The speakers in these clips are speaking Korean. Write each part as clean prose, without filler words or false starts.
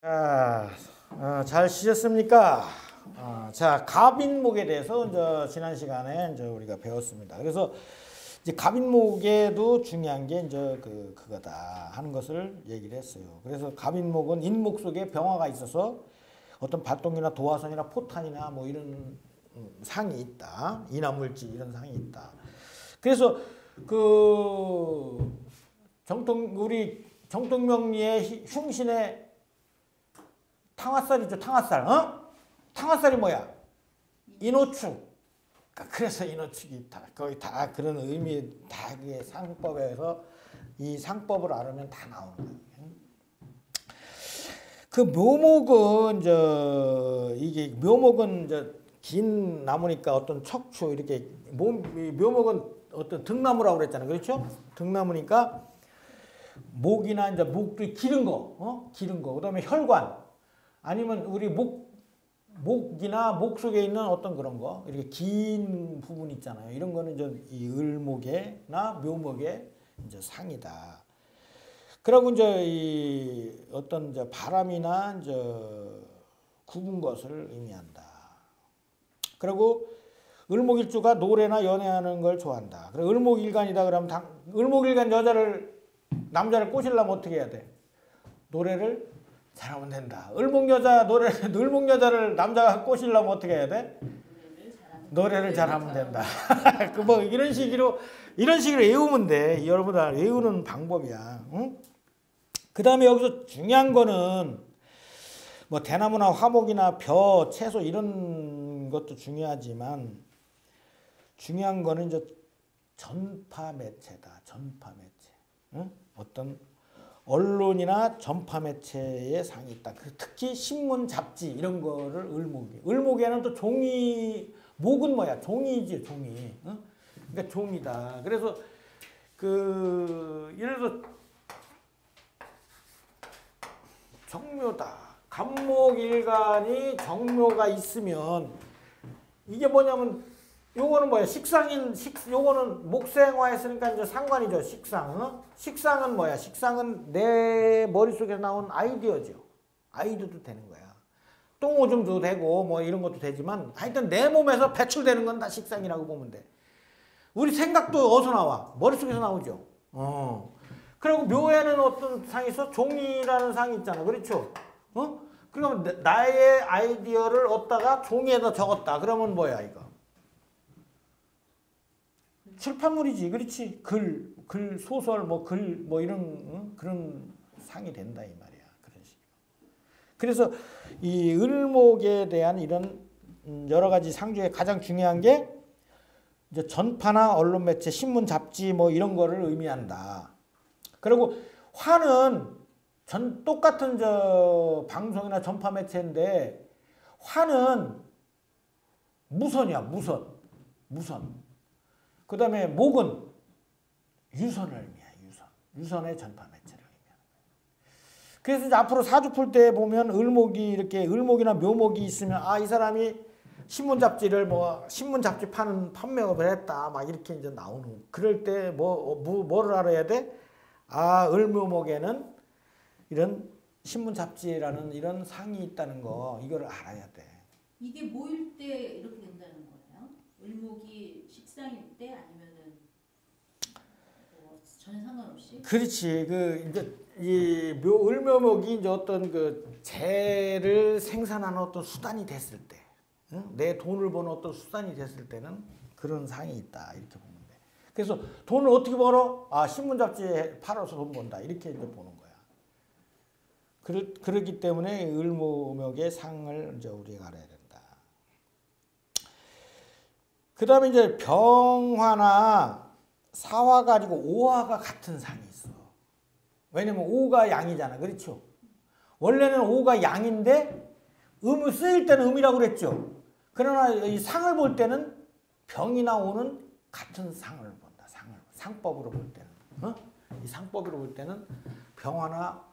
자, 잘 쉬셨습니까? 자, 갑인목에 대해서 지난 시간에 우리가 배웠습니다. 그래서 이제 갑인목에도 중요한 게 이제 그거다 하는 것을 얘기를 했어요. 그래서 갑인목은 인목 속에 병화가 있어서 어떤 밭동이나 도화선이나 포탄이나 뭐 이런 상이 있다. 인화물질 이런 상이 있다. 그래서 우리 정통명리의 흉신의 탕화살이죠. 탕화살. 탕화살이 뭐야? 인호축. 그래서 인호축이 다 거의 다 그런 의미, 다 그게 상법에서 이 상법을 알으면 다 나오는 거예요. 그 묘목은 이게 긴 나무니까 어떤 척추 이렇게 묘목은 어떤 등나무라고 그랬잖아요. 그렇죠? 등나무니까 목이나 이제 목도 기른 거, 기른 거. 그다음에 혈관. 아니면 우리 목이나 목 속에 있는 어떤 그런 거 이렇게 긴 부분 있잖아요. 이런 거는 이 을목에나 묘목에 이제 상이다. 그리고 이제 이 어떤 이제 바람이나 이제 굽은 것을 의미한다. 그리고 을목일주가 노래나 연애하는 걸 좋아한다. 그리고 을목일간이다. 그러면 을목일간 남자를 꼬시려면 어떻게 해야 돼? 노래를 잘하면 된다. 을목 여자를 남자가 꼬시려면 어떻게 해야 돼? 노래를 잘하면 된다. 뭐 이런 식으로 외우면 돼. 여러분 다 외우는 방법이야. 응? 그 다음에 여기서 중요한 거는 뭐 대나무나 화목이나 벼, 채소 이런 것도 중요하지만 중요한 거는 이제 전파 매체다. 전파 매체. 응? 어떤 언론이나 전파 매체에 상이 있다. 특히 신문, 잡지 이런 거를 을목이. 을목에는 또 종이, 목은 뭐야? 종이지, 종이. 어? 그러니까 종이다. 그래서 예를 들어 정묘다. 갑목일간이 정묘가 있으면 이게 뭐냐면 요거는 뭐야? 요거는 목생화했으니까 이제 상관이죠. 식상. 식상은 뭐야? 식상은 내 머릿속에서 나온 아이디어죠. 아이디어도 되는 거야. 똥오줌도 되고 뭐 이런 것도 되지만 하여튼 내 몸에서 배출되는 건 다 식상이라고 보면 돼. 우리 생각도 어디서 나와? 머릿속에서 나오죠. 그리고 묘에는 어떤 상이 있어? 종이라는 상이 있잖아. 그렇죠? 그러면 나의 아이디어를 얻다가 종이에다 적었다. 그러면 뭐야 이거? 출판물이지, 그렇지? 글, 소설, 뭐 이런 그런 상이 된다 이 말이야, 그런 식으로. 그래서 이 을목에 대한 이런 여러 가지 상 중에 가장 중요한 게 이제 전파나 언론 매체, 신문, 잡지 뭐 이런 거를 의미한다. 그리고 화는 똑같은 방송이나 전파 매체인데 화는 무선이야, 무선. 그 다음에 목은 유선을 의미해요. 유선의 전파 매체를 의미하는 거예요. 그래서 이제 앞으로 사주 풀 때 보면 을목이나 묘목이 있으면 이 사람이 신문 잡지 파는 판매업을 했다. 막 이렇게 이제 나오는. 그럴 때 뭐를 알아야 돼? 을묘목에는 이런 신문 잡지라는 이런 상이 있다는 거, 이걸 알아야 돼. 이게 모일 때 이렇게 된다는 거예요? 을목이 식상일 때 아니면은 전혀 상관없이? 그렇지. 을묘목이 이제 어떤 재를 생산하는 어떤 수단이 됐을 때, 내 돈을 버는 어떤 수단이 됐을 때는 그런 상이 있다 이렇게 보면 돼. 그래서 돈을 어떻게 벌어? 신문 잡지에 팔아서 돈 번다 이렇게 이제 보는 거야. 그렇기 때문에 을묘목의 상을 이제 우리가 알아야 돼. 그 다음에 이제 병화나 사화가 아니고 오화가 같은 상이 있어. 왜냐면 오가 양이잖아. 그렇죠? 원래는 오가 양인데 쓰일 때는 음이라고 그랬죠. 그러나 이 상을 볼 때는 병이나 오는 같은 상을 본다. 상법으로 볼 때는. 이 상법으로 볼 때는 병화나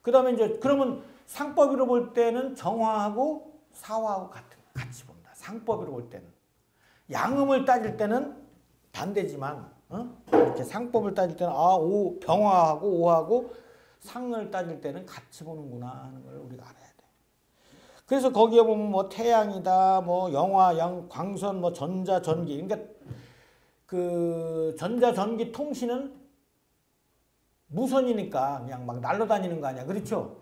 그 다음에 그러면 상법으로 볼 때는 정화하고 사화하고 같이 본다. 상법으로 볼 때는. 양음을 따질 때는 반대지만 이렇게 상법을 따질 때는 병화하고 오하고 상을 따질 때는 같이 보는구나 하는 걸 우리가 알아야 돼. 그래서 거기에 보면 뭐 태양이다, 뭐 영화, 양, 광선, 뭐 전자, 전기. 그러니까 그 전자, 전기, 통신은 무선이니까 그냥 막 날아다니는 거 아니야. 그렇죠?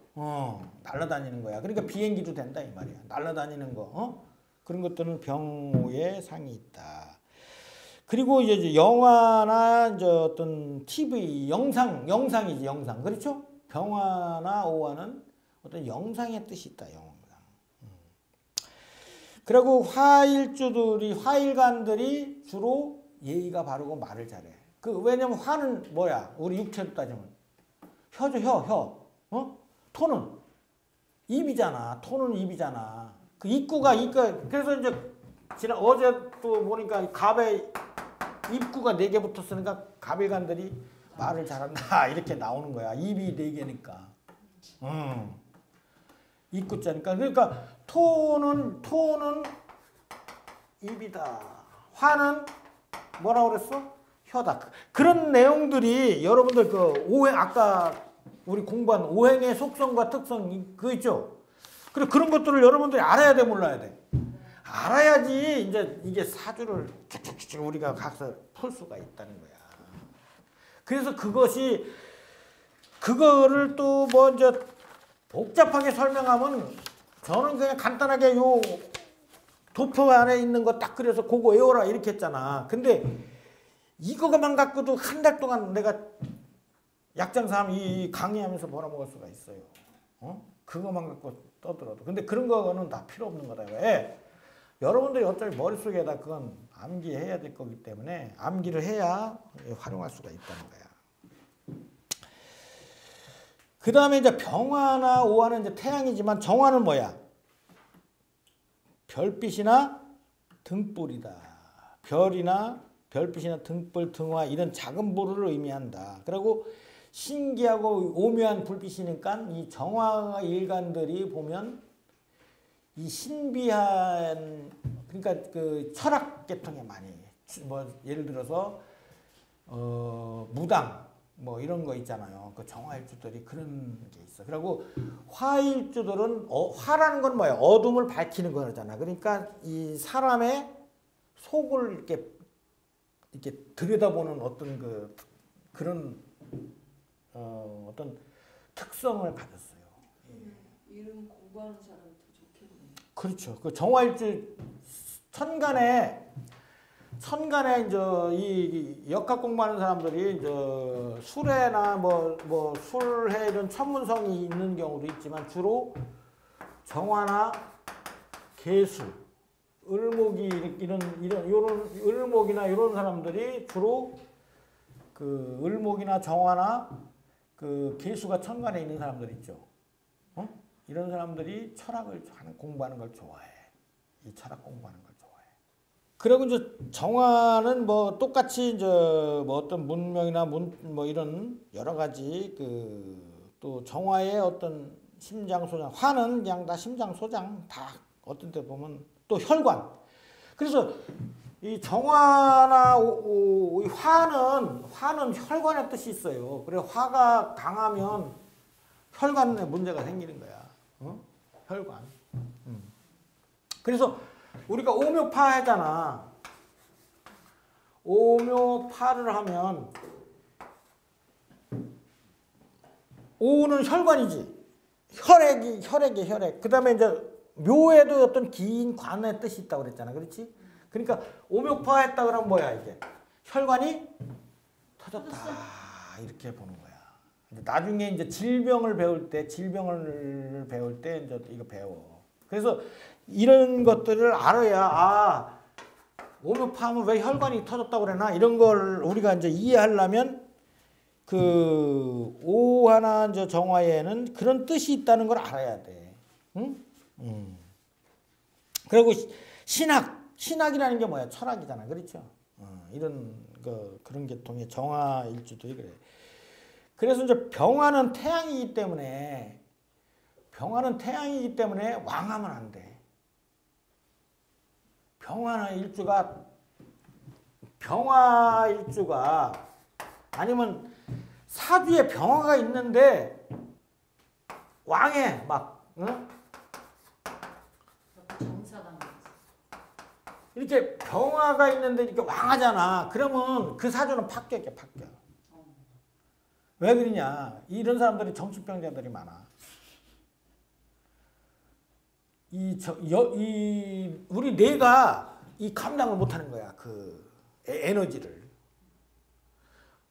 날아다니는 거야. 그러니까 비행기도 된다 이 말이야. 날아다니는 거. 그런 것들은 병오의 상이 있다. 그리고 이제 영화나 이제 어떤 TV, 영상이지, 영상. 그렇죠? 병화나 오화는 어떤 영상의 뜻이 있다, 영상. 그리고 화일간들이 주로 예의가 바르고 말을 잘해. 왜냐면 화는 뭐야? 우리 육체로 따지면. 혀죠, 혀. 토는. 입이잖아. 토는 입이잖아. 그 입구가. 그래서 이제, 어제 또 보니까 갑에, 입구가 4개 붙었으니까 갑일간들이 말을 잘한다 이렇게 나오는 거야. 입이 4개니까 입구자니까. 그러니까 토는 입이다, 화는 뭐라고 그랬어? 혀다. 그런 내용들이 여러분들 그 오행, 아까 우리 공부한 오행의 속성과 특성 그거 있죠? 그리고 그런 것들을 여러분들이 알아야 돼, 몰라야 돼? 알아야지 이제 이게 사주를 쭉쭉쭉 우리가 각서 풀 수가 있다는 거야. 그래서 그거를 또 먼저 복잡하게 설명하면 저는 그냥 간단하게 요 도표 안에 있는 거 딱 그려서 그거 외워라 이렇게 했잖아. 근데 이거만 갖고도 한 달 동안 내가 약장삼 이 강의하면서 벌어먹을 수가 있어요. 그거만 갖고 떠들어도. 근데 그런 거는 다 필요 없는 거다. 왜? 여러분들이 어차피 머릿속에다 그건 암기해야 될 거기 때문에 암기를 해야 활용할 수가 있다는 거야. 그 다음에 이제 병화나 오화는 이제 태양이지만 정화는 뭐야? 별빛이나 등불이다. 별이나 별빛이나 등불, 등화 이런 작은 불을 의미한다. 그리고 신기하고 오묘한 불빛이니까 이 정화 일간들이 보면 이 신비한, 그러니까 그 철학 계통에 많이, 뭐 예를 들어서 무당 뭐 이런 거 있잖아요. 그 정화일주들이 그런 게 있어. 그리고 화일주들은 화라는 건 뭐예요? 어둠을 밝히는 거잖아. 그러니까 이 사람의 속을 이렇게 들여다보는 어떤 그런 어떤 특성을 가졌어요. 이름 공부하는 사람. 그렇죠. 그 정화일주 천간에 이제 이 역학 공부하는 사람들이 이제 수레나 뭐 술해 이런 천문성이 있는 경우도 있지만 주로 정화나 계수, 을목이 이런 을목이나 이런 사람들이 주로 그 을목이나 정화나 그 계수가 천간에 있는 사람들 있죠. 이런 사람들이 철학을 공부하는 걸 좋아해. 이 철학 공부하는 걸 좋아해. 그리고 이제 정화는 뭐 똑같이 이제 뭐 어떤 문명이나 뭐 이런 여러 가지 또 정화의 어떤 심장 소장, 화는 그냥 다 심장 소장 다 어떤 때 보면 또 혈관. 그래서 이 정화나 화는 혈관의 뜻이 있어요. 그래서 화가 강하면 혈관에 문제가 생기는 거야. 혈관. 그래서 우리가 오묘파 하잖아. 오묘파를 하면 오는 혈관이지. 혈액. 그다음에 이제 묘에도 어떤 긴 관의 뜻이 있다고 그랬잖아. 그렇지? 그러니까 오묘파 했다 그러면 뭐야, 이게? 혈관이 터졌다. 이렇게 보는 거야. 나중에 이제 질병을 배울 때 이제 이거 배워. 그래서 이런 것들을 알아야, 아, 오묘파하면 왜 혈관이 터졌다고 그러나? 이런 걸 우리가 이제 이해하려면 그 오화나 이제 정화에는 그런 뜻이 있다는 걸 알아야 돼. 응? 그리고 신학이라는 게 뭐야? 철학이잖아. 그렇죠? 이런 그런 계통의 정화 일주들이 그래. 그래서 이제 병화는 태양이기 때문에 왕하면 안 돼. 병화일주가 아니면 사주에 병화가 있는데 왕에 막 응? 이렇게 병화가 있는데 이렇게 왕하잖아. 그러면 그 사주는 파격이야, 파격. 왜 그러냐? 이런 사람들이 정신병자들이 많아. 우리 뇌가 이 감당을 못하는 거야, 그 에너지를.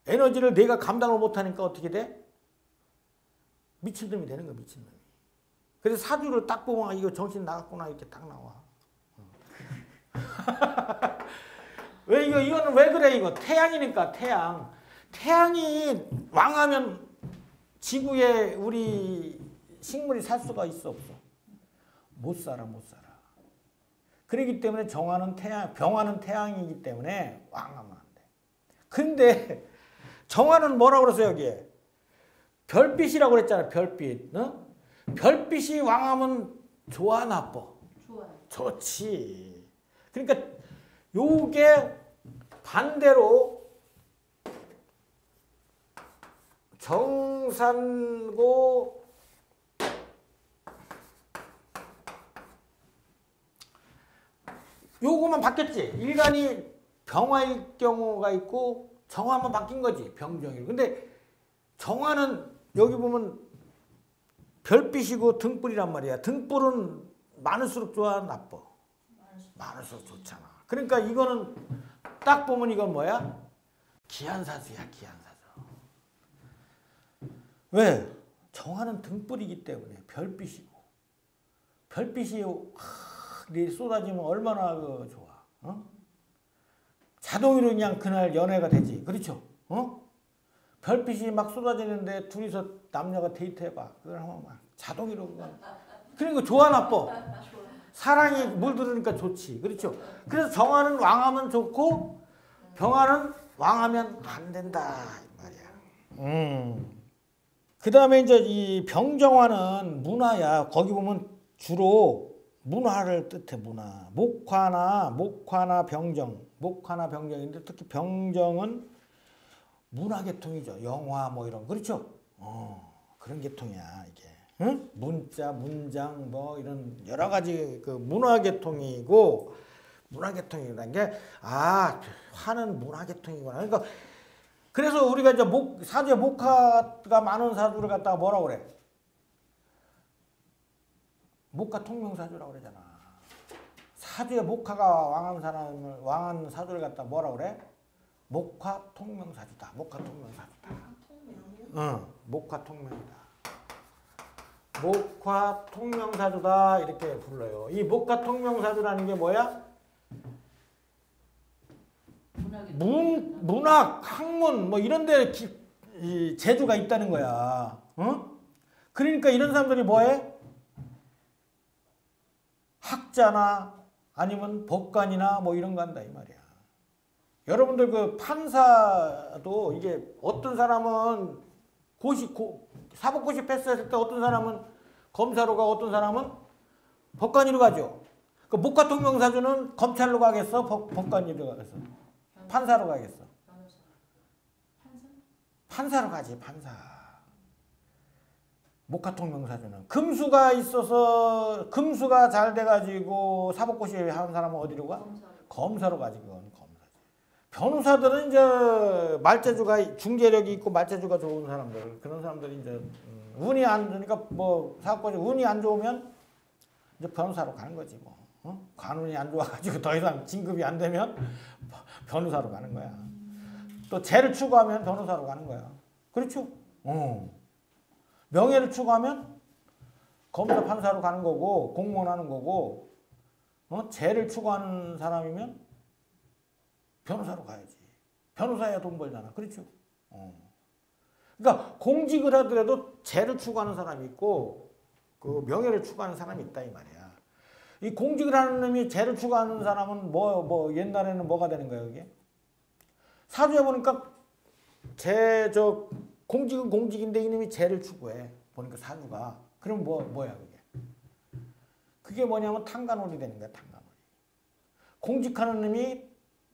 에너지를 내가 감당을 못하니까 어떻게 돼? 미친놈이 되는 거야, 미친놈이. 그래서 사주를 딱 보면, 아, 이거 정신 나갔구나, 이렇게 딱 나와. 왜 이거는 왜 그래, 이거? 태양이니까, 태양. 태양이 왕하면 지구에 우리 식물이 살 수가 있어, 없어? 못 살아, 못 살아. 그렇기 때문에 정화는 태양, 병화는 태양이기 때문에 왕하면 안 돼. 근데 정화는 뭐라고 그랬어요, 여기에? 별빛이라고 그랬잖아요, 별빛. 어? 별빛이 왕하면 좋아, 나빠? 좋아요. 좋지. 그러니까 요게 반대로 정산고 요거만 바뀌었지. 일간이 병화일 경우가 있고 정화만 바뀐 거지. 병정일. 근데 정화는 여기 보면 별빛이고 등불이란 말이야. 등불은 많을수록 좋아, 나빠? 많을수록 좋잖아. 그러니까 이거는 딱 보면 이건 뭐야? 기한사주야, 기한사주. 왜? 정화는 등불이기 때문에 별빛이고. 별빛이 쏟아지면 얼마나 좋아. 어? 자동으로 그냥 그날 연애가 되지. 그렇죠? 어? 별빛이 막 쏟아지는데 둘이서 남녀가 데이트해봐. 그걸 하면 막 자동으로. 그러니까 좋아, 나빠? 사랑이 물들으니까 좋지. 그렇죠? 그래서 정화는 왕하면 좋고 병화는 왕하면 안 된다, 이 말이야. 그 다음에 이제 이 병정화는 문화야. 거기 보면 주로 문화를 뜻해, 문화. 목화나 병정인데 특히 병정은 문화 계통이죠. 영화 뭐 이런. 그렇죠? 그런 계통이야, 이게. 응? 문자, 문장 뭐 이런 여러 가지 그 문화 계통이고, 문화 계통이라는 게, 아, 화는 문화 계통이구나. 그러니까 그래서 우리가 이제 사주에 목화가 많은 사주를 갖다가 뭐라고 그래? 목화 통명사주라고 그러잖아. 사주에 목화가 왕한 사주를 갖다 뭐라고 그래? 목화 통명사주다. 목화 통명사주다. 응, 목화 통명이다. 목화 통명사주다, 이렇게 불러요. 이 목화 통명사주라는 게 뭐야? 문학, 학문 뭐 이런 데 재주가 있다는 거야. 응? 그러니까 이런 사람들이 뭐해? 학자나 아니면 법관이나 뭐 이런 거 한다, 이 말이야. 여러분들 그 판사도 이게 어떤 사람은 사법고시 패스했을 때 어떤 사람은 검사로 가고 어떤 사람은 법관으로 가죠. 그 목화 통명사주는 검찰로 가겠어? 법관으로 가겠어? 판사로 가겠어? 판사로 가지, 판사. 목화 통명사주는. 금수가 있어서, 금수가 잘 돼가지고 사법고시 하는 사람은 어디로 가? 검사로 가지, 그건. 검사지. 변호사들은 이제 말재주가, 중재력이 있고 말재주가 좋은 사람들. 그런 사람들이 이제 운이 안 좋으니까 뭐 사법고시 운이 안 좋으면 이제 변호사로 가는 거지 뭐. 어? 관운이 안 좋아가지고 더 이상 진급이 안 되면 변호사로 가는 거야. 또 재를 추구하면 변호사로 가는 거야. 그렇죠? 명예를 추구하면 검사, 판사로 가는 거고, 공무원 하는 거고, 재를 추구하는 사람이면 변호사로 가야지. 변호사야 돈 벌잖아. 그렇죠? 그러니까 공직을 하더라도 재를 추구하는 사람이 있고, 그 명예를 추구하는 사람이 있다, 이 말이야. 이 공직을 하는 놈이 죄를 추구하는 사람은 옛날에는 뭐가 되는 거야, 이게? 사주에 보니까 공직은 공직인데 이놈이 죄를 추구해. 보니까 사주가. 그럼 뭐야, 그게? 그게 뭐냐면 탕간오리 되는 거야, 탕간오리. 공직하는 놈이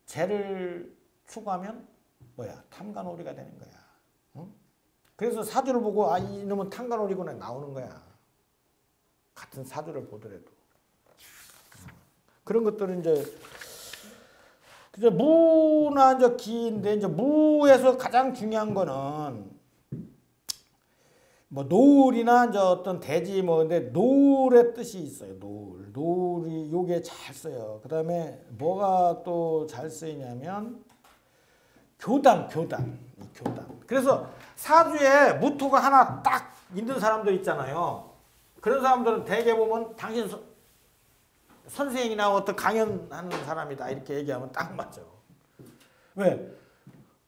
죄를 추구하면 뭐야? 탕간오리가 되는 거야. 응? 그래서 사주를 보고 아 이놈은 탄간오리구나 나오는 거야. 같은 사주를 보더라도. 그런 것들은 이제 그저 무나 이제 기인데 이제 무에서 가장 중요한 거는 뭐 노을이나 이제 어떤 대지 뭐 근데 노을의 뜻이 있어요. 노을. 노을이 요게 잘 써요. 그다음에 뭐가 또 잘 쓰이냐면 교단. 그래서 사주에 무토가 하나 딱 있는 사람들 있잖아요. 그런 사람들은 대개 보면 당신 선생이나 어떤 강연하는 사람이다 이렇게 얘기하면 딱 맞죠. 왜?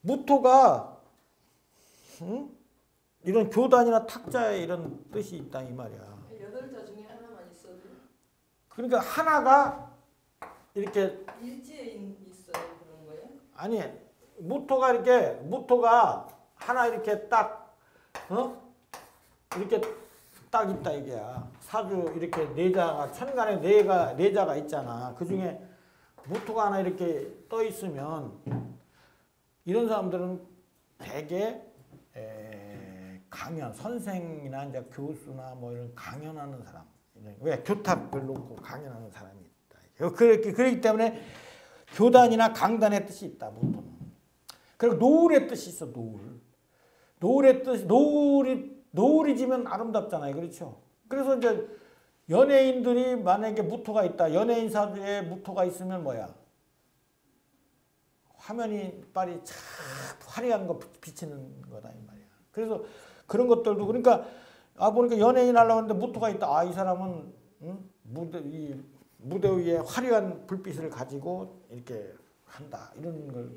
무토가 응? 이런 교단이나 탁자에 이런 뜻이 있다 이 말이야. 여덟자 중에 하나만 있어도. 그러니까 하나가 이렇게 일지에 있어요 그런 거예요? 아니 무토가 이렇게 무토가 하나 이렇게 딱 어? 이렇게 딱 있다 이게야. 사주 이렇게 네자가 천간에 네자가 있잖아. 그 중에 무토가 하나 이렇게 떠 있으면 이런 사람들은 되게 강연 선생이나 이제 교수나 뭐 이런 강연하는 사람 왜 교탁을 놓고 강연하는 사람이 있다. 그렇기 때문에 교단이나 강단의 뜻이 있다. 무토는. 그리고 노을의 뜻이 있어. 노을. 노을의 뜻 노을이 지면 아름답잖아요. 그렇죠? 그래서 이제 연예인들이 만약에 무토가 있다. 연예인 사주에 무토가 있으면 뭐야? 화면이 빨리 참 화려한 거 비치는 거다 이 말이야. 그래서 그런 것들도 그러니까 아 보니까 연예인 하려고 하는데 무토가 있다. 아 이 사람은 응? 무대 위에 화려한 불빛을 가지고 이렇게 한다. 이런 걸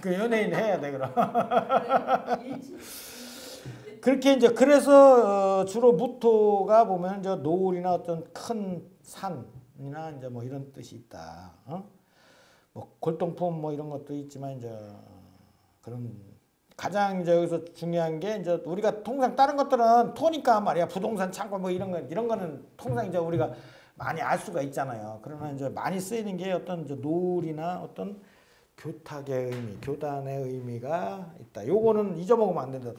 그 연예인 해야 돼 그럼. 그렇게 이제 그래서 주로 무토가 보면 이제 노을이나 어떤 큰 산이나 이제 뭐 이런 뜻이 있다. 어? 뭐 골동품 뭐 이런 것도 있지만 이제 그런 가장 이제 여기서 중요한 게 이제 우리가 통상 다른 것들은 토니까 말이야. 부동산 창고 뭐 이런 거는 통상 이제 우리가 많이 알 수가 있잖아요. 그러나 이제 많이 쓰이는 게 어떤 이제 노을이나 어떤 교탁의 의미, 교단의 의미가 있다. 요거는 잊어먹으면 안 된다.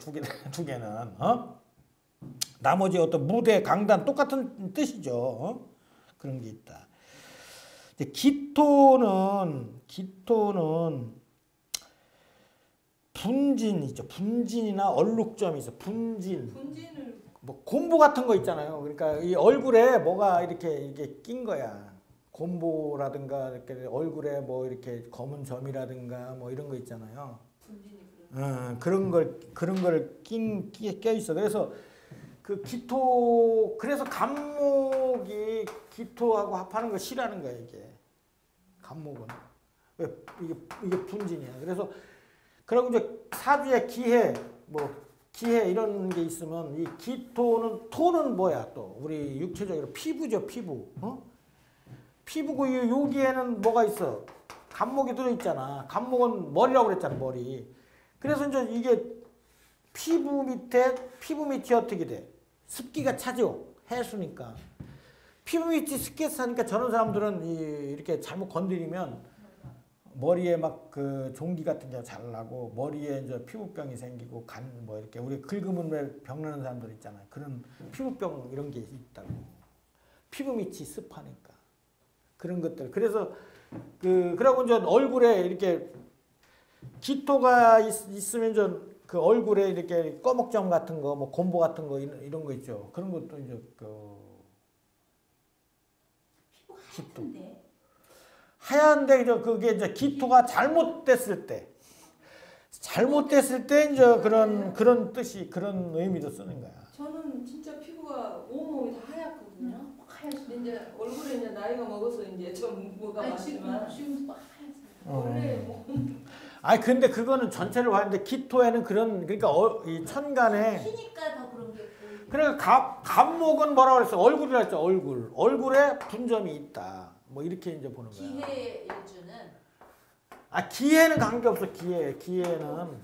두 개는 어? 나머지 어떤 무대, 강단 똑같은 뜻이죠. 어? 그런 게 있다. 이제 기토는 분진이죠. 분진이나 얼룩점이 있어. 분진을 뭐 곰보 같은 거 있잖아요. 그러니까 이 얼굴에 뭐가 이렇게 낀 거야. 곰보라든가 이렇게 얼굴에 뭐 이렇게 검은 점이라든가 뭐 이런 거 있잖아요. 그런 걸 껴 있어. 그래서 그 기토 그래서 갑목이 기토하고 합하는 걸 싫어하는 거야 이게. 갑목은 왜 이게 분진이야. 그래서 그리고 이제 사주에 기해 이런 게 있으면 이 기토는 토는 뭐야 또 우리 육체적으로 피부죠 피부. 어? 피부고 여기에는 뭐가 있어? 갑목이 들어있잖아. 갑목은 머리라고 그랬잖아. 머리. 그래서 이제 이게 피부 밑이 어떻게 돼? 습기가 차죠. 해수니까. 피부 밑이 습기가 차니까 저런 사람들은 이렇게 잘못 건드리면 머리에 막 그 종기 같은 게 잘 나고 머리에 이제 피부병이 생기고 간 뭐 이렇게 우리 긁으면 왜 병나는 사람들 있잖아. 그런 피부병 이런 게 있다고. 피부 밑이 습하니까. 그런 것들. 그래서 그러고 이제 얼굴에 이렇게 기토가 있으면 전 그 얼굴에 이렇게 꺼목점 같은 거, 뭐 곰보 같은 거 이런 거 있죠. 그런 것도 이제 그 기토 하얀데 이제 그게 이제 기토가 잘못됐을 때 이제 그런 뜻이 그런 의미로 쓰는 거야. 저는 진짜 피부가 온몸이 다 하얗거든요. 이제 얼굴에 이제 나이가 먹어서 이제 좀 뭐가 많지만 원래 뭐. 아니 근데 그거는 전체를 봤는데 기토에는 그러니까 이 천간에 키니까 더 그런 게 보이고. 그러니까 갑목은 뭐라고 그랬어? 얼굴이라 했죠. 얼굴에 분점이 있다. 뭐 이렇게 이제 보는 거야. 기해의 일주는 아 기해는 관계 없어. 기해는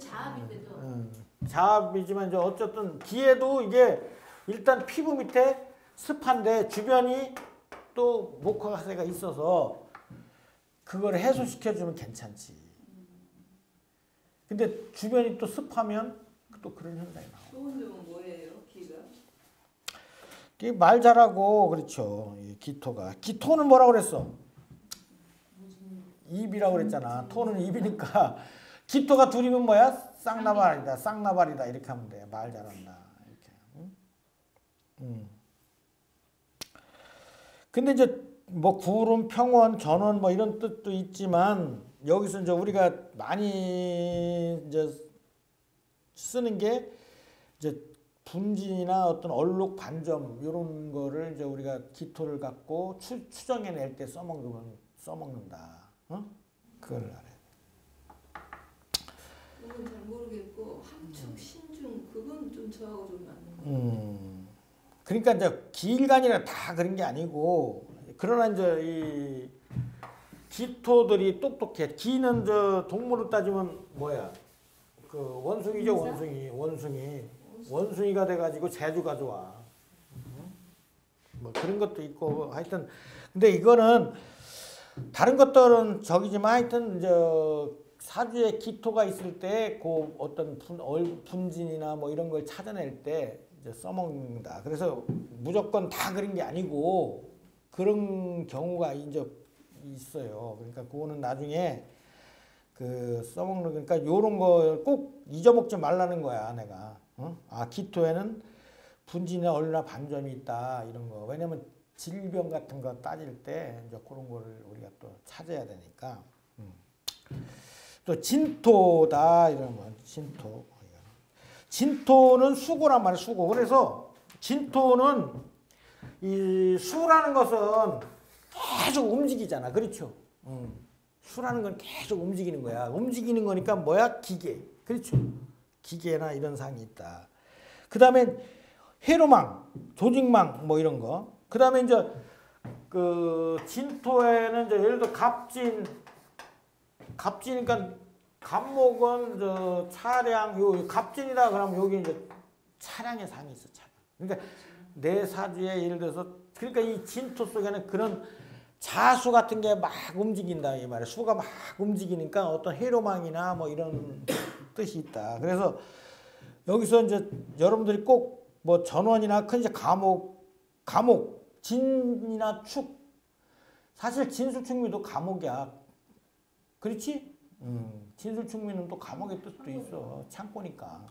자합인데도. 자합이지만 이제 어쨌든 기해도 이게 일단 피부 밑에 습한데 주변이 또 목화가세가 있어서 그걸 해소시켜주면 괜찮지. 근데 주변이 또 습하면 또 그런 현상이 나와요. 좋은 점은 뭐예요? 기가? 말 잘하고 그렇죠. 기토가. 기토는 뭐라고 그랬어? 입이라고 그랬잖아. 토는 입이니까 기토가 둘이면 뭐야? 쌍나발이다. 쌍나발이다. 이렇게 하면 돼. 말 잘한다. 이렇게. 응? 근데 이제 뭐 구름, 평원, 전원 뭐 이런 뜻도 있지만 여기서 이제 우리가 많이 이제 쓰는 게 이제 분진이나 어떤 얼룩, 반점 이런 거를 이제 우리가 기토를 갖고 추정해낼 때 써먹는다. 어? 그걸 알아야 돼. 그건 잘 모르겠고 함축, 신중 그건 좀 저하고 좀 맞는 거 같아요. 그러니까 이제 기일간이라 다 그런 게 아니고 그러나 이제 이 기토들이 똑똑해. 기는 저 동물로 따지면 뭐야? 그 원숭이죠. 인사? 원숭이가 돼가지고 재주가 좋아. 뭐 그런 것도 있고 하여튼 근데 이거는 다른 것들은 저기지만 하여튼 저 사주에 기토가 있을 때 그 어떤 분진이나 뭐 이런 걸 찾아낼 때 이제 써먹는다. 그래서 무조건 다 그런 게 아니고 그런 경우가 이제 있어요. 그러니까 그거는 나중에 그 써먹는 그러니까 요런 거 꼭 잊어먹지 말라는 거야 내가. 어? 아 기토에는 분진이나 얼나 반점이 있다 이런 거. 왜냐면 질병 같은 거 따질 때 이제 그런 거를 우리가 또 찾아야 되니까. 또 진토다 이러면 진토. 진토는 수고란 말이야 수고. 그래서 진토는 이 수라는 것은 계속 움직이잖아. 그렇죠? 수라는 건 계속 움직이는 거야. 움직이는 거니까 뭐야? 기계. 그렇죠? 기계나 이런 상이 있다. 그 다음에 회로망, 조직망 뭐 이런 거. 그 다음에 이제 그 진토에는 이제 예를 들어 갑진이니까 갑목은 저 차량, 요 갑진이다 그러면 여기 이제 차량의 상이 있어. 차량. 그러니까 내 사주에 예를 들어서 그러니까 이 진토 속에는 그런 자수 같은 게 막 움직인다 이 말이야. 수가 막 움직이니까 어떤 회로망이나 뭐 이런 뜻이 있다. 그래서 여기서 이제 여러분들이 꼭 뭐 전원이나 큰 이제 감옥, 진이나 축. 사실 진술축미도 감옥이야. 그렇지? 진술축미는 또 감옥의 뜻도 있어. 창고니까.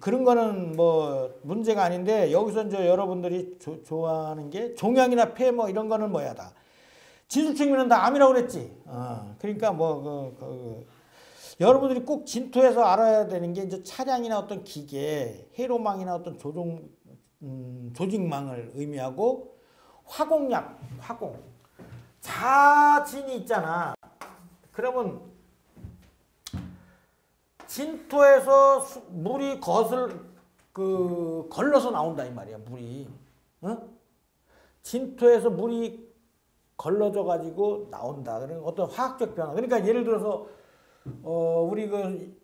그런 거는 뭐 문제가 아닌데 여기서 이제 여러분들이 좋아하는 게 종양이나 폐 뭐 이런 거는 뭐야 다 진술축미는 다 암이라고 그랬지. 그러니까 뭐 여러분들이 꼭 진토에서 알아야 되는 게 이제 차량이나 어떤 기계, 회로망이나 어떤 조직망을 의미하고 화공 자진이 있잖아. 그러면 진토에서 물이 걸러서 나온다 이 말이야. 물이. 어? 진토에서 물이 걸러져 가지고 나온다. 그러니까 어떤 화학적 변화. 그러니까 예를 들어서 우리 그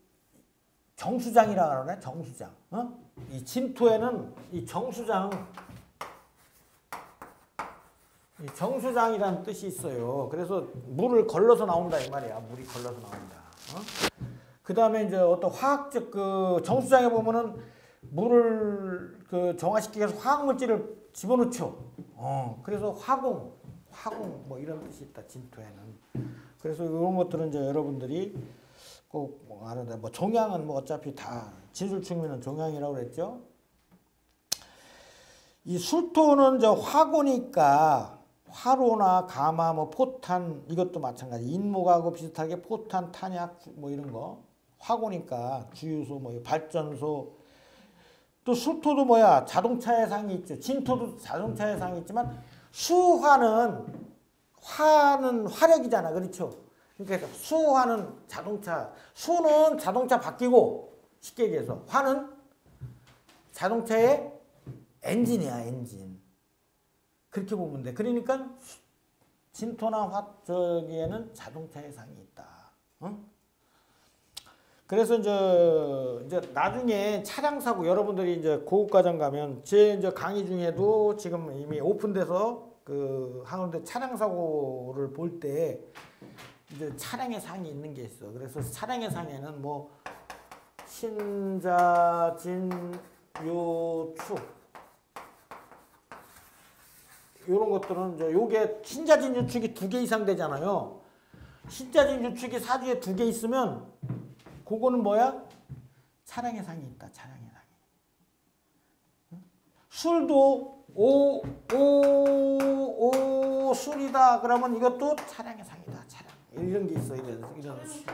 정수장이라고 하네. 정수장. 어? 이 진토에는 이 정수장이라는 뜻이 있어요. 그래서 물을 걸러서 나온다 이 말이야. 물이 걸러서 나온다. 어? 그 다음에 이제 어떤 화학적 그 정수장에 보면은 물을 그 정화시키면서 화학물질을 집어넣죠. 그래서 화공 뭐 이런 뜻이 있다. 진토에는. 그래서 이런 것들은 이제 여러분들이 꼭 뭐 알아야. 뭐 종양은 뭐 어차피 다 진술축미는 종양이라고 그랬죠. 이 술토는 이제 화고니까 화로나 가마 뭐 포탄 이것도 마찬가지. 인목하고 비슷하게 포탄 탄약 뭐 이런 거. 화고니까 주유소, 뭐 발전소, 또 수토도 뭐야 자동차의 상이 있죠. 진토도 자동차의 상이 있지만 화는 화력이잖아, 그렇죠? 그러니까 수화는 자동차, 수는 자동차 바뀌고 쉽게 얘기해서 화는 자동차의 엔진이야, 엔진. 그렇게 보면 돼. 그러니까 진토나 화쪽에는 자동차의 상이 있다. 응? 그래서 이제 나중에 차량 사고 여러분들이 이제 고급과정 가면 제 이제 강의 중에도 지금 이미 오픈돼서 그 하는데 차량 사고를 볼 때 이제 차량의 상이 있는 게 있어. 그래서 차량의 상에는 뭐 신자진유축 이런 것들은 이제 요게 신자진유축이 2개 이상 되잖아요. 신자진유축이 사주에 2개 있으면 그거는 뭐야? 차량의 상이 있다. 차량의 상이. 술도 오 술이다. 그러면 이것도 차량의 상이다. 차량. 이런 게 있어요. 이런 술.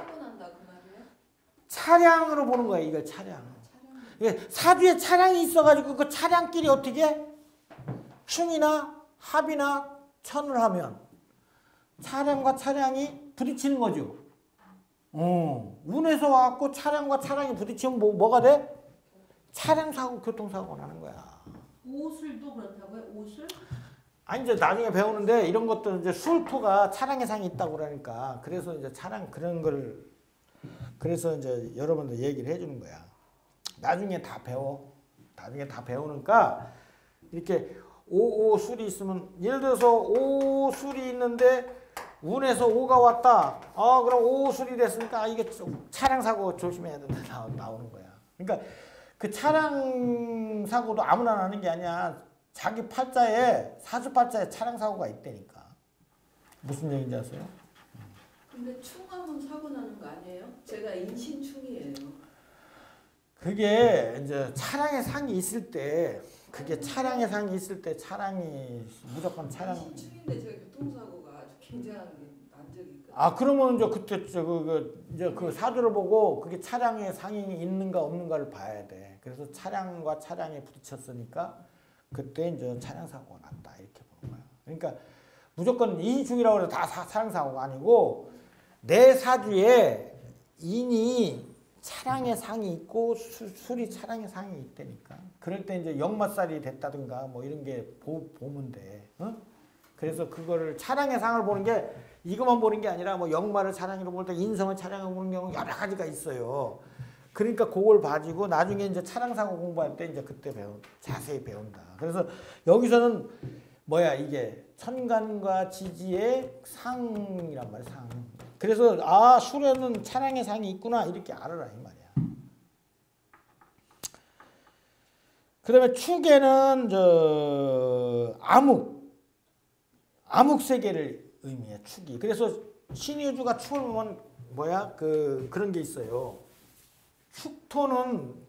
차량으로 보는 거야. 이걸 차량. 이게 사주에 차량이 있어가지고 그 차량끼리 어떻게 충이나 합이나 천을 하면 차량과 차량이 부딪히는 거죠. 운에서 와갖고 차량과 차량이 부딪히면 뭐가 돼? 차량사고, 교통사고가 나는 거야. 오술도 그렇다고요? 오술? 아니, 이제 나중에 배우는데 이런 것도 이제 술토가 차량의 상이 있다고 그러니까. 그래서 이제 차량 그런 걸, 그래서 이제 여러분들 얘기를 해주는 거야. 나중에 다 배워. 나중에 다 배우니까 이렇게 오술이 있으면, 예를 들어서 오술이 있는데 운에서 5가 왔다. 그럼 5술이 됐으니까 이게 차량 사고 조심해야 된다. 나오는 거야. 그러니까 그 차량 사고도 아무나 나는 게 아니야. 자기 팔자에, 사주 팔자에 차량 사고가 있다니까. 무슨 얘기인지 아세요? 근데 충하면 사고 나는 거 아니에요? 제가 인신충이에요. 그게 이제 차량의 상이 있을 때, 그게 차량의 상이 있을 때 차량이 무조건 차량. 인신충인데 제가 교통사고. 굉장히 난적이니까. 아, 그러면 이제 그때 그 사주를 보고 그게 차량의 상이 있는가 없는가를 봐야 돼. 그래서 차량과 차량이 부딪혔으니까 그때 이제 차량 사고가 났다 이렇게 보는 거야. 그러니까 무조건 인중이라고 해서 다 차량 사고가 아니고 내 사주에 인이 차량의 상이 있고 술이 차량의 상이 있다니까. 그럴 때 이제 역마살이 됐다든가 뭐 이런 게 보면 돼. 응? 그래서 그거를 차량의 상을 보는 게 이것만 보는 게 아니라 뭐 역마를 차량으로 볼 때 인성을 차량으로 보는 경우 여러 가지가 있어요. 그러니까 그걸 가지고 나중에 이제 차량 사고 공부할 때 이제 그때 자세히 배운다. 그래서 여기서는 뭐야 이게 천간과 지지의 상이란 말이야. 상. 그래서 아 술에는 차량의 상이 있구나 이렇게 알아라 이 말이야. 그다음에 축에는 저 암흑. 암흑세계를 의미해, 축이. 그래서 신유주가 축을 보면 뭐야? 그런 게 있어요. 축토는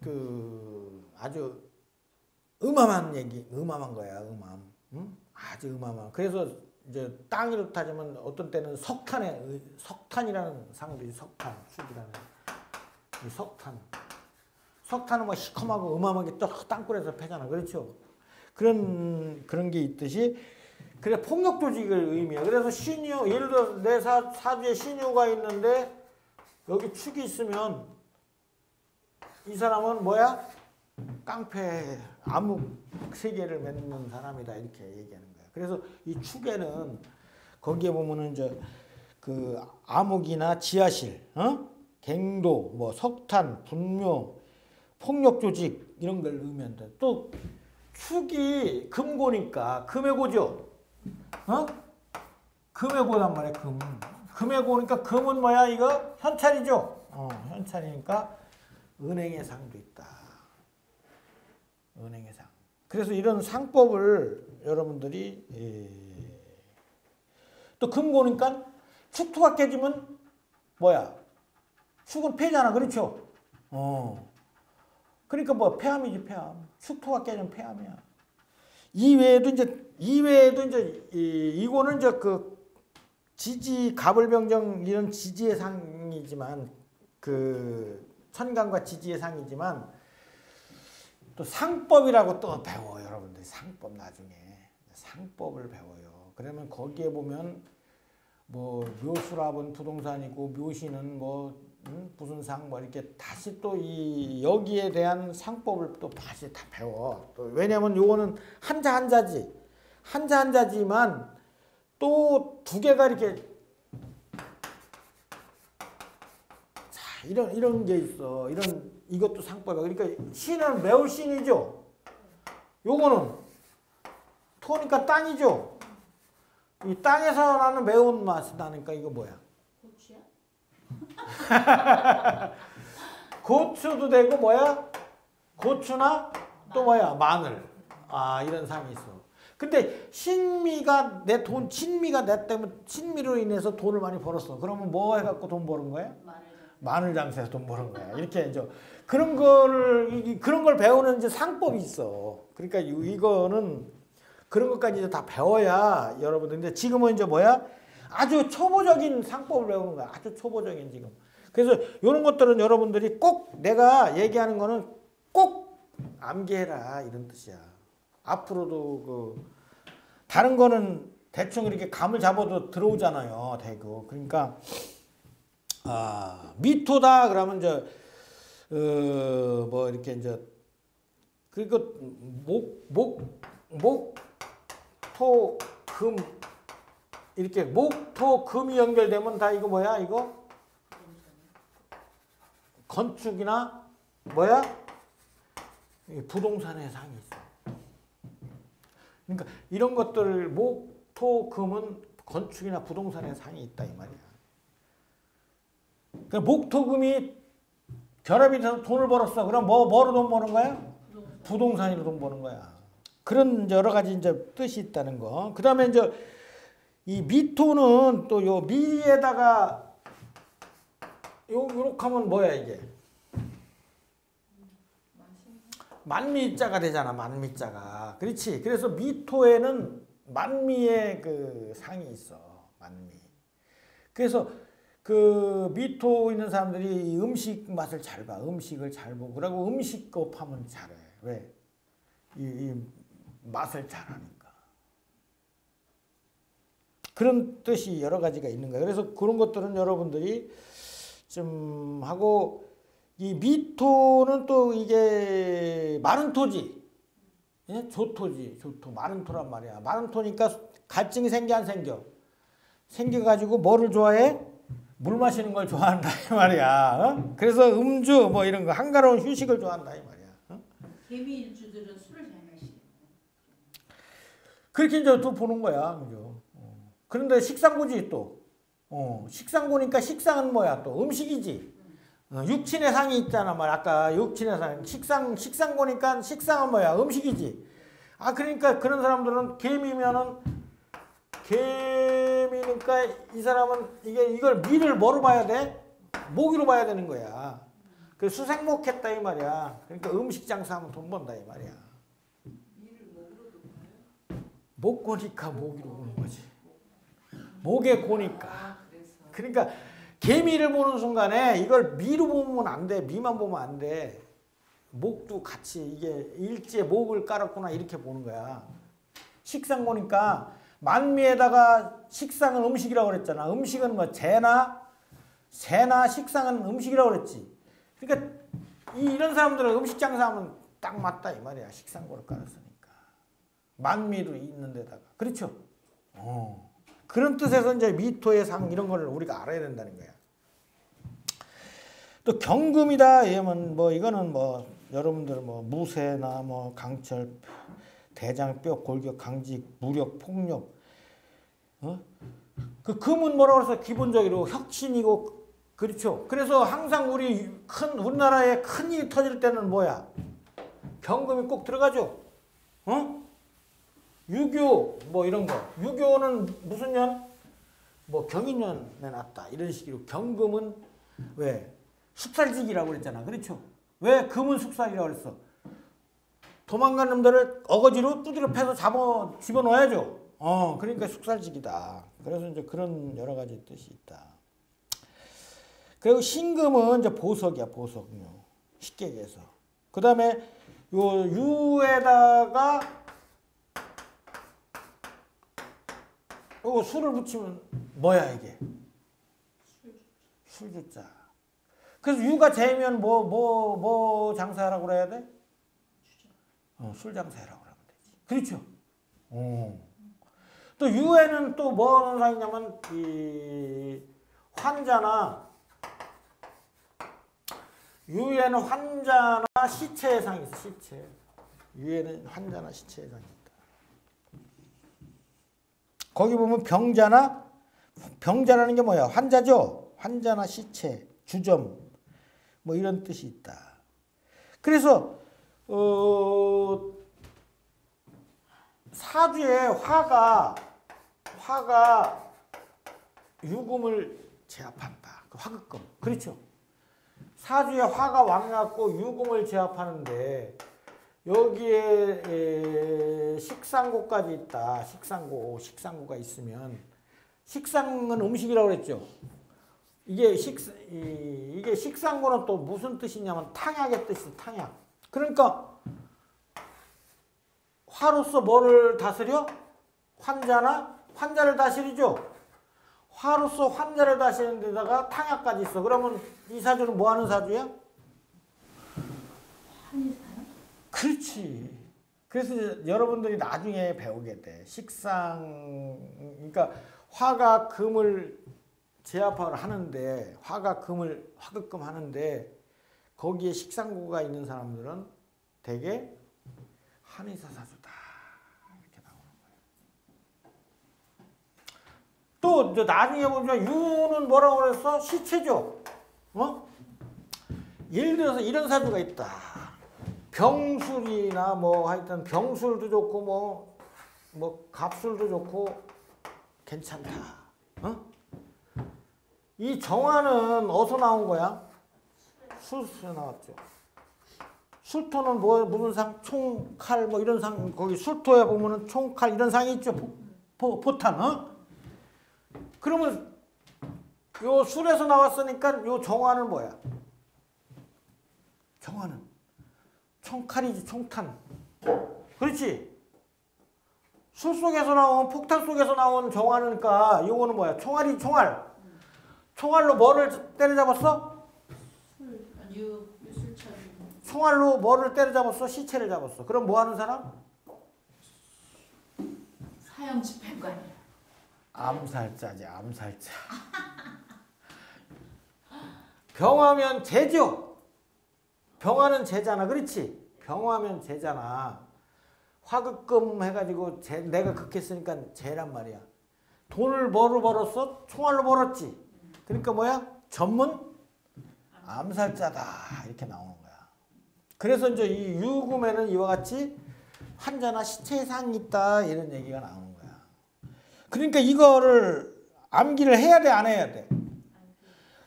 아주 음암한 얘기, 음암한 거야, 음암. 응? 아주 음암한. 그래서 이제 땅으로 따지면 어떤 때는 석탄이라는 상도 있어, 석탄, 축이라는. 이 석탄. 석탄은 뭐 시커멓고 음암하게 쫙 땅굴에서 패잖아. 그렇죠? 그런 게 있듯이 그래 폭력 조직을 의미해. 그래서 신유, 예를 들어 내 사주에 신유가 있는데 여기 축이 있으면 이 사람은 뭐야? 깡패, 암흑 세계를 맺는 사람이다 이렇게 얘기하는 거야. 그래서 이 축에는 거기에 보면은 이제 그 암흑이나 지하실, 갱도, 뭐 석탄, 분묘, 폭력 조직 이런 걸 의미한다. 또 축이 금고니까 금의 고죠. 금의 고란 말이야. 금의 고니까 금은 뭐야 이거? 현찰이죠. 현찰이니까 은행의 상도 있다. 은행의 상. 그래서 이런 상법을 여러분들이 또 금고니까 축토가 깨지면 뭐야? 축은 폐잖아. 그렇죠? 그러니까 뭐 폐암이지 폐암. 축토가 깨지면 폐암이야. 이외에도 이제 이거는 이제 그 지지 갑을병정 이런 지지의 상이지만 그 천간과 지지의 상이지만 또 상법이라고 또 배워 여러분들이 상법 나중에 상법을 배워요. 그러면 거기에 보면 뭐 묘수랍은 부동산이고 묘시는 뭐 무슨 상 뭐 이렇게 다시 또 이 여기에 대한 상법을 또 다시 다 배워. 또 왜냐면 요거는 한자 한자지만 또 2개가 이렇게 자 이런 게 있어. 이것도 상법이야. 그러니까 신은 매울 신이죠. 요거는 토니까 땅이죠. 이 땅에서 나는 매운 맛이 나니까 이거 뭐야? 고추도 되고 뭐야? 고추나 또 뭐야? 마늘. 아, 이런 상이 있어. 근데 신미가 내 돈, 신미가 내 때문에 신미로 인해서 돈을 많이 벌었어. 그러면 뭐 해갖고 돈 버는 거야? 마늘 장사해서 돈 버는 거야. 이렇게 이제 그런 걸 배우는 이제 상법이 있어. 그러니까 이거는 그런 것까지 이제 다 배워야 여러분들. 근데 지금은 이제 뭐야? 아주 초보적인 상법을 배우는 거야. 아주 초보적인 지금. 그래서 이런 것들은 여러분들이 꼭 내가 얘기하는 거는 꼭 암기해라 이런 뜻이야. 앞으로도 그 다른 거는 대충 이렇게 감을 잡아도 들어오잖아요. 대구. 그러니까 아, 미토다 그러면 이제 뭐 이렇게 이제 그리고 목 토 금 이렇게 목, 토, 금이 연결되면 다 이거 뭐야? 이거? 건축이나 뭐야? 부동산의 상이 있어. 그러니까 이런 것들 목, 토, 금은 건축이나 부동산의 상이 있다 이 말이야. 그러니까 목, 토, 금이 결합이 돼서 돈을 벌었어. 그럼 뭐로 돈 버는 거야? 부동산으로 돈 버는 거야. 그런 여러 가지 이제 뜻이 있다는 거. 그 다음에 이제 이 미토는 또 요 미에다가 요렇게 하면 뭐야 이게? 만미자가 되잖아. 만미자가. 그렇지. 그래서 미토에는 만미의 그 상이 있어. 만미. 그래서 그 미토 있는 사람들이 음식 맛을 잘 봐. 음식을 잘 보고. 그리고 음식업 하면 잘해. 왜? 이 맛을 잘하니까. 그런 뜻이 여러 가지가 있는 거예요. 그래서 그런 것들은 여러분들이 좀 하고, 이 미토는 또 이게 마른 토지, 예? 조토지, 조토, 마른 토란 말이야. 마른 토니까 갈증이 생겨 안 생겨? 생겨가지고 뭐를 좋아해? 물 마시는 걸 좋아한다 이 말이야. 어? 그래서 음주 뭐 이런 거, 한가로운 휴식을 좋아한다 이 말이야. 어? 개미 일주들은 술을 잘 마시는 거야. 그렇게 이제 또 보는 거야, 그죠? 그런데 식상고지 또. 식상고니까 식상은 뭐야 또? 음식이지. 육친의 상이 있잖아 말이야. 아까 육친의 상. 식상고니까 식상은 뭐야? 음식이지. 아 그러니까 그런 사람들은 개미면은 개미니까 이 사람은 이걸 미를 뭐로 봐야 돼? 모기로 봐야 되는 거야. 그래서 수생목 했다 이 말이야. 그러니까 음식 장사하면 돈 번다 이 말이야. 미를 모기로도 봐요? 못 거니까 모기로 보는 거지. 목에 고니까. 아, 그러니까 개미를 보는 순간에 이걸 미로 보면 안 돼. 미만 보면 안 돼. 목도 같이 이게 일지에 목을 깔았구나 이렇게 보는 거야. 식상 보니까 만미에다가 식상은 음식이라고 그랬잖아. 음식은 뭐 재나 식상은 음식이라고 그랬지. 그러니까 이런 사람들은 음식 장사하면 딱 맞다 이 말이야. 식상고를 깔았으니까. 만미로 있는 데다가. 그렇죠? 그런 뜻에서 이제 미토의 상 이런 거를 우리가 알아야 된다는 거야. 또 경금이다. 이러면 뭐 이거는 뭐 여러분들 뭐 무쇠나 뭐 강철, 대장뼈, 골격, 강직, 무력, 폭력. 그 금은 뭐라고 해서 기본적으로 혁신이고 그렇죠. 그래서 항상 우리나라에 큰 일이 터질 때는 뭐야? 경금이 꼭 들어가죠. 어? 유교 뭐 이런 거. 유교는 무슨 년? 뭐 경인년에 났다. 이런 식으로. 경금은 왜? 숙살직이라고 그랬잖아. 그렇죠? 왜 금은 숙살이라고 그랬어? 도망간 놈들을 어거지로 두드려 패서 집어넣어야죠. 그러니까 숙살직이다. 그래서 이제 그런 여러 가지 뜻이 있다. 그리고 신금은 이제 보석이야. 보석요. 쉽게 얘기해서. 그 다음에 요 유에다가 술을 붙이면 뭐야 이게? 술주자. 그래서 유가 재면 뭐 장사하라고 그래야 돼? 술 장사하라고 그러면 되지. 그렇죠? 또 유에는 또 뭐하는 상이냐면 이 환자나 유에는 환자나 시체의 상이 있어. 시체. 유에는 환자나 시체의 상이 있어. 거기 보면 병자나, 병자라는 게 뭐야? 환자죠? 환자나 시체, 주점 뭐 이런 뜻이 있다. 그래서 사주에 화가 유금을 제압한다. 그 화극금. 그렇죠. 사주에 화가 왕해갖고 유금을 제압하는데 여기에 식상고까지 있다. 식상고가 있으면 식상은 음식이라고 그랬죠. 이게 식상고는 또 무슨 뜻이냐면 탕약의 뜻이죠. 탕약. 그러니까 화로서 뭐를 다스려? 환자를 다스리죠. 화로서 환자를 다시는 데다가 탕약까지 있어. 그러면 이 사주는 뭐 하는 사주야? 그렇지. 그래서 여러분들이 나중에 배우게 돼. 그러니까 화가 금을 제압을 하는데, 화극금 하는데, 거기에 식상고가 있는 사람들은 되게 한의사 사주다. 또 나중에 보면 유는 뭐라고 그랬어? 시체죠. 어? 예를 들어서 이런 사주가 있다. 병술이나 뭐 하여튼 병술도 좋고 뭐 갑술도 좋고 괜찮다. 어? 이 정화는 어디서 나온 거야? 술에서 나왔죠. 술토는 뭐 무슨 상? 총칼 뭐 이런 상. 거기 술토에 보면은 총칼 이런 상이 있죠. 포탄. 어? 그러면 요 술에서 나왔으니까 요 정화는 뭐야? 정화는 총칼이지, 총탄. 그렇지? 술 속에서 나온, 폭탄 속에서 나온 정화니까 요거는 뭐야? 총알이지, 총알. 총알로 뭐를 때려잡았어? 총알로 뭐를 때려잡았어? 시체를 잡았어. 그럼 뭐 하는 사람? 사형 집행관이야. 암살자지, 암살자. 병화면 재죠. 병화는 재잖아. 그렇지? 병화면 재잖아. 화극금 해가지고 내가 극했으니까 재란 말이야. 돈을 뭐로 벌었어? 총알로 벌었지. 그러니까 뭐야? 전문 암살자다. 이렇게 나오는 거야. 그래서 이제 이 유금에는 이와 같이 환자나 시체의 상이 있다. 이런 얘기가 나오는 거야. 그러니까 이거를 암기를 해야 돼, 안 해야 돼?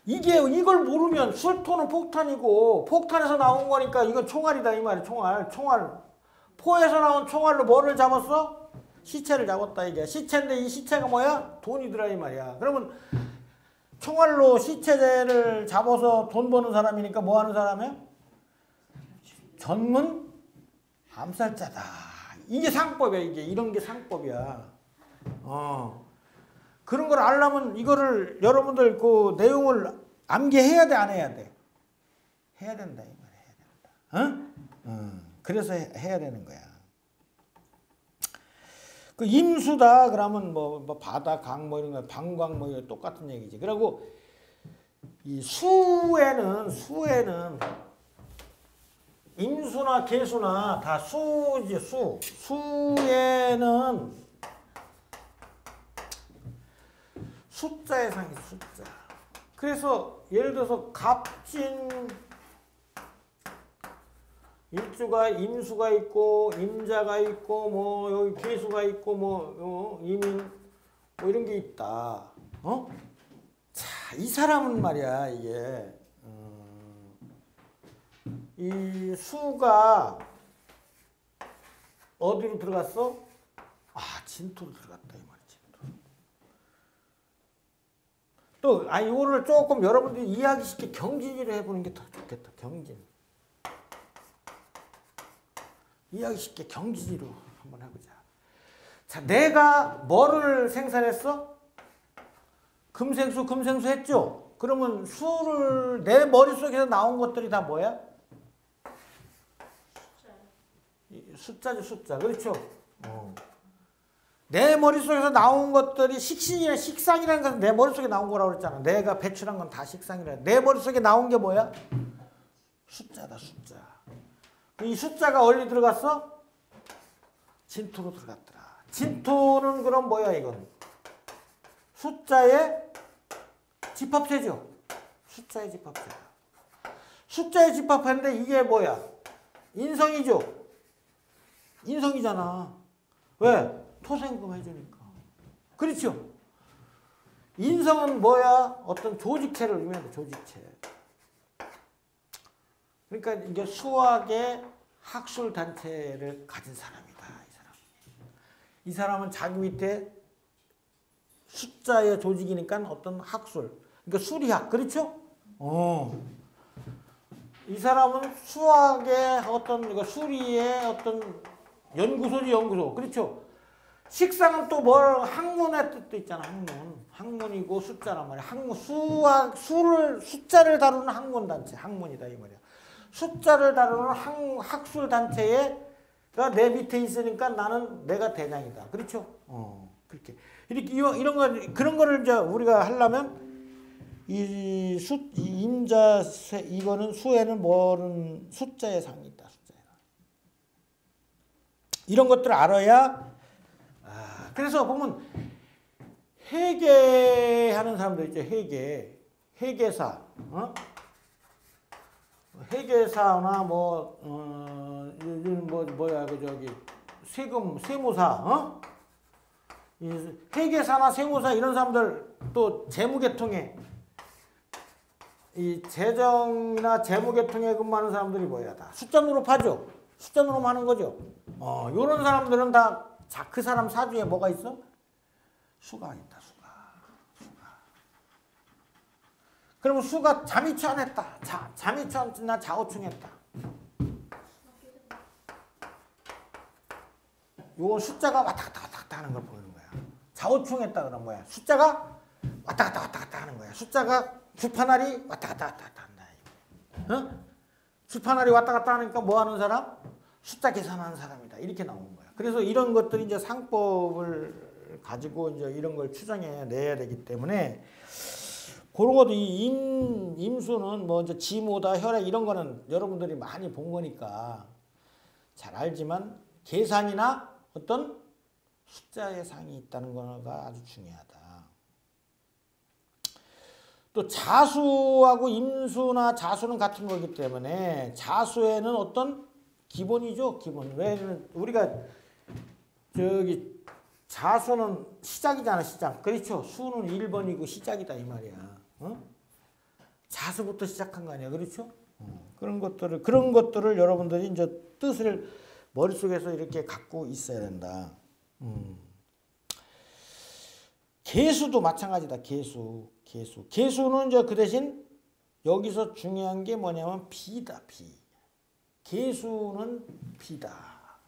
이걸 모르면 술토는 폭탄이고 폭탄에서 나온 거니까 이건 총알이다 이 말이야. 총알. 포에서 나온 총알로 뭐를 잡았어? 시체를 잡았다 이게. 시체인데 이 시체가 뭐야? 돈이더라 이 말이야. 그러면 총알로 시체를 잡아서 돈 버는 사람이니까 뭐 하는 사람이야? 전문 암살자다. 이게 상법이야, 이게. 이런 게 상법이야. 그런 걸 알려면 이거를 여러분들 그 내용을 암기해야 돼, 안 해야 돼? 해야 된다, 이 말이야. 해야 된다. 어? 그래서 해야 되는 거야. 그 임수다, 그러면 뭐 바다, 강, 뭐 이런 거, 방광, 뭐 이런 똑같은 얘기지. 그리고 이 수에는 임수나 계수나 다 수지, 수에는 숫자의 상이 숫자. 그래서 예를 들어서 갑진 일주가 임수가 있고 임자가 있고 뭐 여기 계수가 있고 뭐 이민 뭐 이런 게 있다. 어? 자, 이 사람은 말이야 이게 이 수가 어디로 들어갔어? 아, 진토로 들어갔다. 이거를 조금 여러분들이 이해하기 쉽게 경진이로 해보는 게 더 좋겠다. 경진. 이해하기 쉽게 경진이로 한번 해보자. 자, 내가 뭐를 생산했어? 금생수 했죠? 그러면 수를 내 머릿속에서 나온 것들이 다 뭐야? 숫자죠, 숫자. 그렇죠? 내 머릿속에서 나온 것들이 식상이라는 것은 내 머릿속에 나온 거라고 그랬잖아. 내가 배출한 건 다 식상이라. 내 머릿속에 나온 게 뭐야? 숫자다, 숫자. 이 숫자가 어디 들어갔어? 진토로 들어갔더라. 진토는 그럼 뭐야, 이건? 숫자의 집합체죠. 숫자의 집합체. 숫자의 집합체인데 이게 뭐야? 인성이죠. 인성이잖아. 왜? 토생금 해주니까. 그렇죠? 인성은 뭐야? 어떤 조직체를 의미하는 조직체. 그러니까 이제 수학의 학술단체를 가진 사람이다. 이 사람. 이 사람은 자기 밑에 숫자의 조직이니까 어떤 학술. 그러니까 수리학. 그렇죠? 이 사람은 수학의 어떤, 그러니까 수리의 어떤 연구소지, 연구소. 그렇죠? 식상은 또 뭘, 학문의 뜻도 있잖아, 학문. 학문이고 숫자란 말이야. 학문, 수학, 수를, 숫자를 다루는 학문단체. 학문이다, 이 말이야. 숫자를 다루는 학술단체에 내 밑에 있으니까 나는 내가 대장이다. 그렇죠? 그렇게. 이렇게, 이런 거, 그런 거를 이제 우리가 하려면, 이 임자, 이거는 수에는 뭐는 숫자의 상이 있다, 숫자의 상. 이런 것들을 알아야, 그래서 보면 회계하는 사람들 있죠. 회계, 회계사, 회계사나 뭐 요즘 저기 세금 세무사, 회계사나 세무사 이런 사람들 또 재무계통에 이 재정이나 재무계통에 근무하는 사람들이 뭐야 다 숫자 노릇하죠. 숫자 노릇하는 거죠. 요런 사람들은 다 자, 그 사람 사주에 뭐가 있어? 수가 있다, 수가. 수가. 그러면 수가 자미천 했다. 자미천이나 자오충 했다. 요건 숫자가 왔다 갔다 왔다 갔다 하는 걸 보이는 거야. 자오충 했다 그러면 뭐야? 숫자가 왔다 갔다 왔다 갔다 하는 거야. 숫자가 주파날이 왔다 갔다 왔다 갔다 한다. 응? 주파날이 왔다 갔다 하니까 뭐 하는 사람? 숫자 계산하는 사람이다. 이렇게 나오는 거야. 그래서 이런 것들이 이제 상법을 가지고 이제 이런 걸 추정해 내야 되기 때문에 그런 것도 이 임수는 뭐 이제 지모다 혈액 이런 거는 여러분들이 많이 본 거니까 잘 알지만 계산이나 어떤 숫자의 상이 있다는 거가 아주 중요하다. 또 자수하고 임수나 자수는 같은 거기 때문에 자수에는 어떤 기본이죠, 기본. 왜냐면 우리가 저기 자수는 시작이잖아, 시작. 그렇죠? 수는 1번이고 시작이다 이 말이야. 어? 자수부터 시작한 거 아니야, 그렇죠? 그런 것들을 여러분들이 이제 뜻을 머릿속에서 이렇게 갖고 있어야 된다. 계수도 마찬가지다, 계수. 계수는 이제 그 대신 여기서 중요한 게 뭐냐면 비다, 비. 계수는 비다.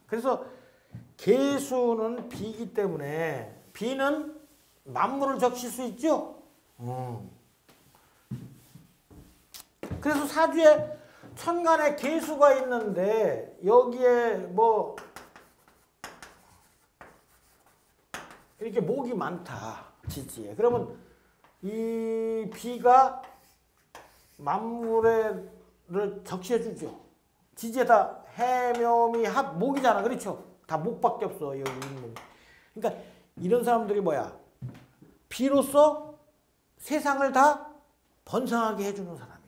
그래서 계수는 비이기 때문에 비는 만물을 적실 수 있죠. 그래서 사주에 천간에 계수가 있는데 여기에 뭐 이렇게 목이 많다. 지지에. 그러면 이 비가 만물을 적시해 주죠. 지지에다 해묘미 합 목이잖아, 그렇죠? 다 목밖에 없어 여기 있는 목. 그러니까 이런 사람들이 뭐야? 비로서 세상을 다 번성하게 해주는 사람이다.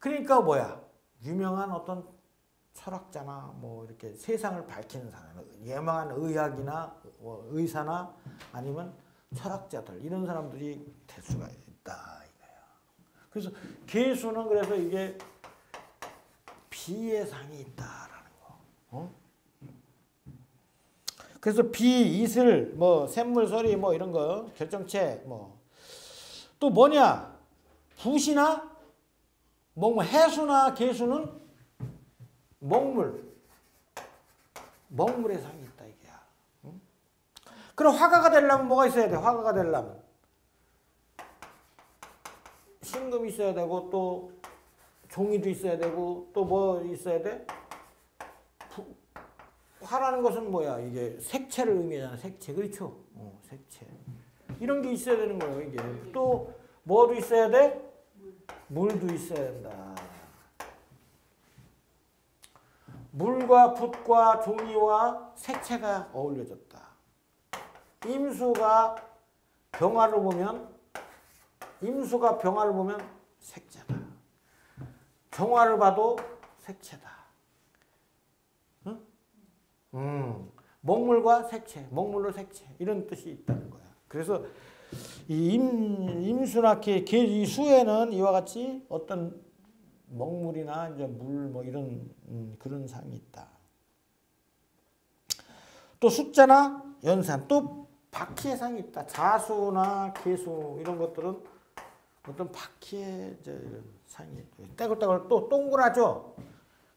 그러니까 뭐야? 유명한 어떤 철학자나 뭐 이렇게 세상을 밝히는 사람, 유명한 의학이나 뭐 의사나 아니면 철학자들 이런 사람들이 될 수가 있다 이거야. 그래서 계수는 그래서 이게 비의 상이 있다라는 거. 그래서 비, 이슬, 뭐 샘물, 서리 뭐 이런 거 결정체 뭐 또 뭐냐 부시나 먹물, 해수나 계수는 먹물의 상이 있다 이게야. 그럼 화가가 되려면 뭐가 있어야 돼? 화가가 되려면 신금이 있어야 되고 또 종이도 있어야 되고 또 뭐 있어야 돼? 화라는 것은 뭐야? 이게 색채를 의미하잖아. 색채. 그렇죠? 색채. 이런 게 있어야 되는 거예요. 이게. 또 뭐도 있어야 돼? 물도 있어야 된다. 물과 붓과 종이와 색채가 어울려졌다. 임수가 병화로 보면 임수가 병화를 보면 색채다. 경화를 봐도 색채다. 응? 먹물과 색채, 먹물로 색채 이런 뜻이 있다는 거야. 그래서 이 임수나케 이 수에는 이와 같이 어떤 먹물이나 이제 물 뭐 이런 그런 상이 있다. 또 숫자나 연산, 또 바퀴의 상이 있다. 자수나 개수 이런 것들은 어떤 바퀴의 이제 상이 떼굴떼굴 또 동그라죠.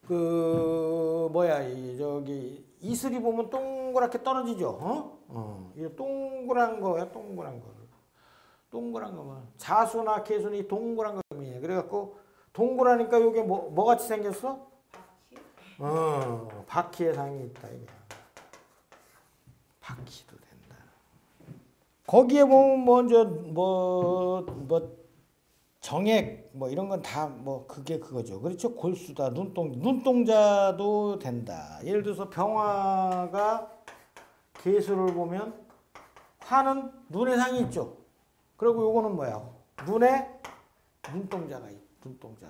그 뭐야 이 저기 이슬이 보면 동그랗게 떨어지죠. 이 동그란 거야, 동그란 거. 동그란 거면 자수나 개수는 이 동그란 거미에 그래갖고 동그라니까 요게 뭐 같이 생겼어? 바퀴. 바퀴의 상이 있다 이게. 바퀴도 된다. 거기에 보면 먼저 정액 뭐 이런 건 다 뭐 그게 그거죠. 그렇죠? 골수다. 눈동자도 된다. 예를 들어서 병화가 개수를 보면 화는 눈의 상이 있죠. 그리고 요거는 뭐야? 눈에 눈동자가 있죠. 눈동자.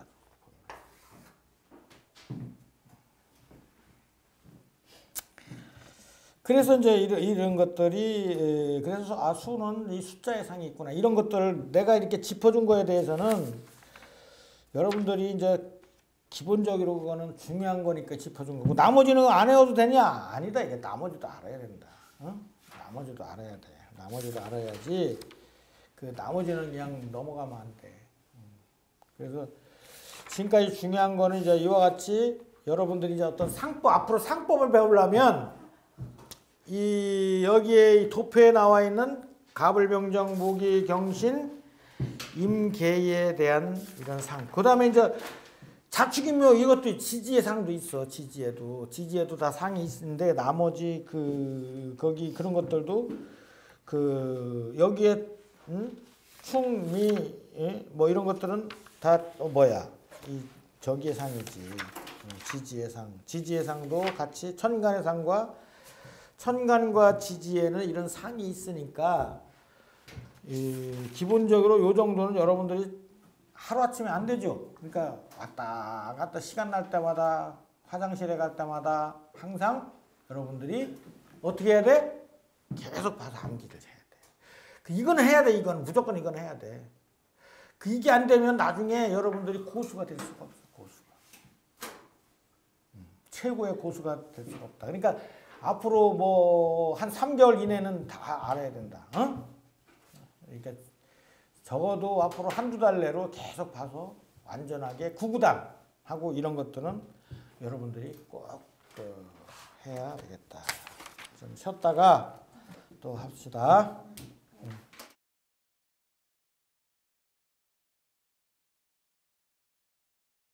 그래서 이제 이런 것들이, 그래서 아, 수는 이 숫자의 상이 있구나. 이런 것들을 내가 이렇게 짚어준 거에 대해서는 여러분들이 이제 기본적으로 그거는 중요한 거니까 짚어준 거고, 나머지는 안 해도 되냐? 아니다. 이게 나머지도 알아야 된다. 어? 나머지도 알아야 돼. 나머지도 알아야지. 그 나머지는 그냥 넘어가면 안 돼. 그래서 지금까지 중요한 거는 이제 이와 같이 여러분들이 이제 어떤 상법, 앞으로 상법을 배우려면 이 여기에 이 도표에 나와 있는 가불병정, 모기, 경신, 임계에 대한 이런 상. 그 다음에 이제 자축인묘 이것도 지지의 상도 있어. 지지에도 다 상이 있는데 나머지 거기 그런 것들도 여기에 충, 미, 뭐 이런 것들은 다 뭐야? 이 저기의 상이지. 지지의 상. 지지의 상도 같이 천간과 지지에는 이런 상이 있으니까 기본적으로 요 정도는 여러분들이 하루아침에 안 되죠. 그러니까 왔다 갔다 시간 날 때마다 화장실에 갈 때마다 항상 여러분들이 어떻게 해야 돼? 계속 봐서 암기를 해야 돼. 이건 해야 돼. 이건 무조건 이건 해야 돼. 이게 안 되면 나중에 여러분들이 고수가 될 수가 없어. 고수가. 최고의 고수가 될 수가 없다. 그러니까 앞으로 뭐 한 3개월 이내는 다 알아야 된다. 어? 그러니까 적어도 앞으로 한두 달 내로 계속 봐서 완전하게 구구단하고 이런 것들은 여러분들이 꼭 해야 되겠다. 좀 쉬었다가 또 합시다.